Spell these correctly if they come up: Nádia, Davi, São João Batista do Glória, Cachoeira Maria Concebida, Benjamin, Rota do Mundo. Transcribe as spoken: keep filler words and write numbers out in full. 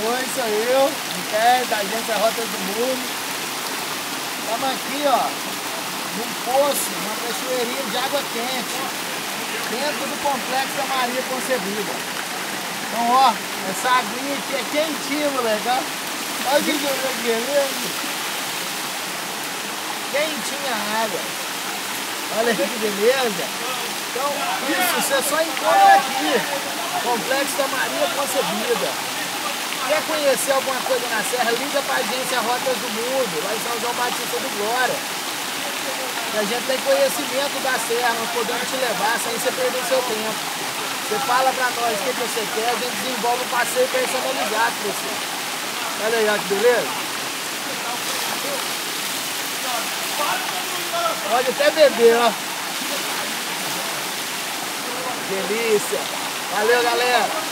Oi, sou eu, Miguel, da agência Rota do Mundo. Estamos aqui, ó, num poço, numa cachoeirinha de água quente, dentro do complexo da Maria Concebida. Então, ó, essa aguinha aqui é quentinha, moleque, ó. Olha o que eu tô querendo. Quentinha a água. Olha que beleza. Então, isso, você só encontra aqui. Complexo da Maria Concebida. Quer conhecer alguma coisa na serra? Liga para a agência Rotas do Mundo, lá em São João Batista do Glória. A gente tem conhecimento da serra, nós podemos te levar sem você perder seu tempo. Você fala para nós o que você quer, a gente desenvolve um passeio personalizado para você. Olha aí, olha que beleza. Pode até beber, ó. Delícia. Valeu, galera!